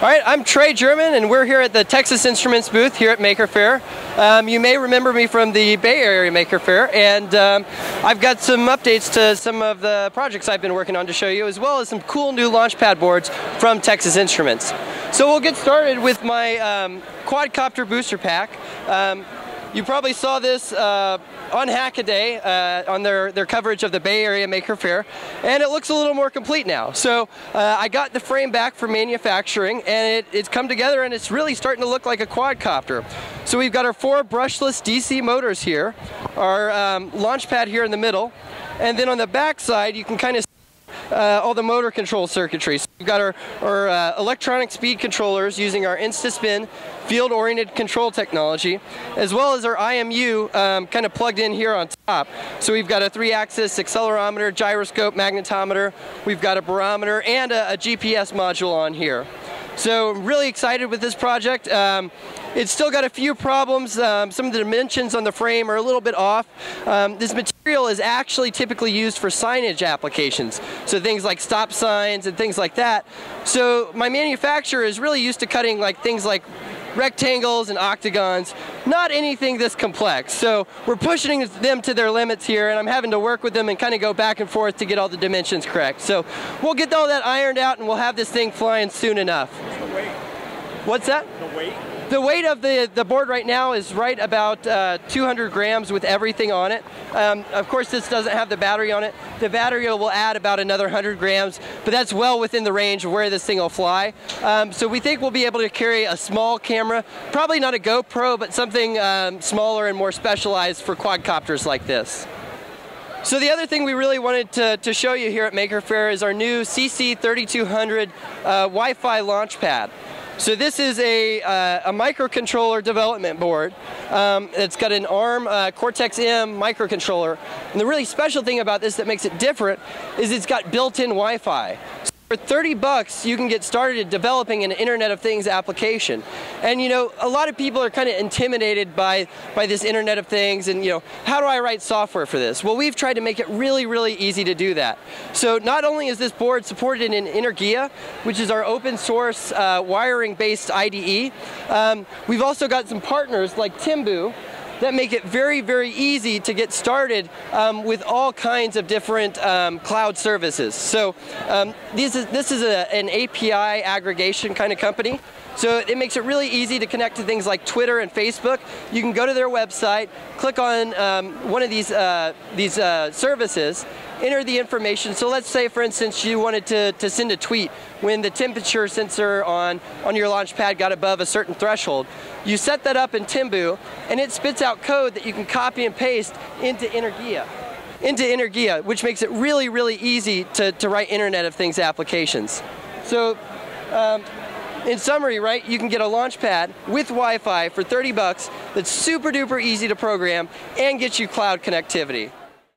All right, I'm Trey German, and we're here at the Texas Instruments booth here at Maker Faire. You may remember me from the Bay Area Maker Faire, and I've got some updates to some of the projects I've been working on to show you, as well as some cool new LaunchPad boards from Texas Instruments. So we'll get started with my quadcopter booster pack. You probably saw this on Hackaday on their coverage of the Bay Area Maker Faire, and it looks a little more complete now. So I got the frame back from manufacturing, and it's come together, and it's really starting to look like a quadcopter. So we've got our four brushless DC motors here, our launch pad here in the middle, and then on the back side you can kind of see all the motor control circuitry. So we've got our electronic speed controllers using our InstaSpin field-oriented control technology, as well as our IMU kind of plugged in here on top. So we've got a 3-axis accelerometer, gyroscope, magnetometer, we've got a barometer, and a GPS module on here. So I'm really excited with this project. It's still got a few problems. Some of the dimensions on the frame are a little bit off. This material is actually typically used for signage applications, so things like stop signs and things like that. So my manufacturer is really used to cutting like things like rectangles and octagons, not anything this complex. So we're pushing them to their limits here, and I'm having to work with them and kind of go back and forth to get all the dimensions correct. So we'll get all that ironed out, and we'll have this thing flying soon enough. What's the weight? What's that? The weight? The weight of the board right now is right about 200 grams with everything on it. Of course, this doesn't have the battery on it. The battery will add about another 100 grams, but that's well within the range of where this thing will fly. So we think we'll be able to carry a small camera, probably not a GoPro, but something smaller and more specialized for quadcopters like this. So the other thing we really wanted to show you here at Maker Faire is our new CC3200 Wi-Fi launch pad. So this is a microcontroller development board. It's got an ARM Cortex-M microcontroller. And the really special thing about this that makes it different is it's got built-in Wi-Fi. So for $30, you can get started developing an Internet of Things application. And you know, a lot of people are kind of intimidated by this Internet of Things and, you know, how do I write software for this? Well, we've tried to make it really, really easy to do that. So not only is this board supported in Energia, which is our open source wiring-based IDE, we've also got some partners like Timbu that make it very, very easy to get started with all kinds of different cloud services. So this is an API aggregation kind of company. So it makes it really easy to connect to things like Twitter and Facebook. You can go to their website, click on one of these services, enter the information. So let's say, for instance, you wanted to send a tweet when the temperature sensor on your launch pad got above a certain threshold. You set that up in Timbu, and it spits out code that you can copy and paste into Energia, which makes it really, really easy to write Internet of Things applications. So in summary, right, you can get a launch pad with Wi-Fi for $30 that's super duper easy to program and get you cloud connectivity.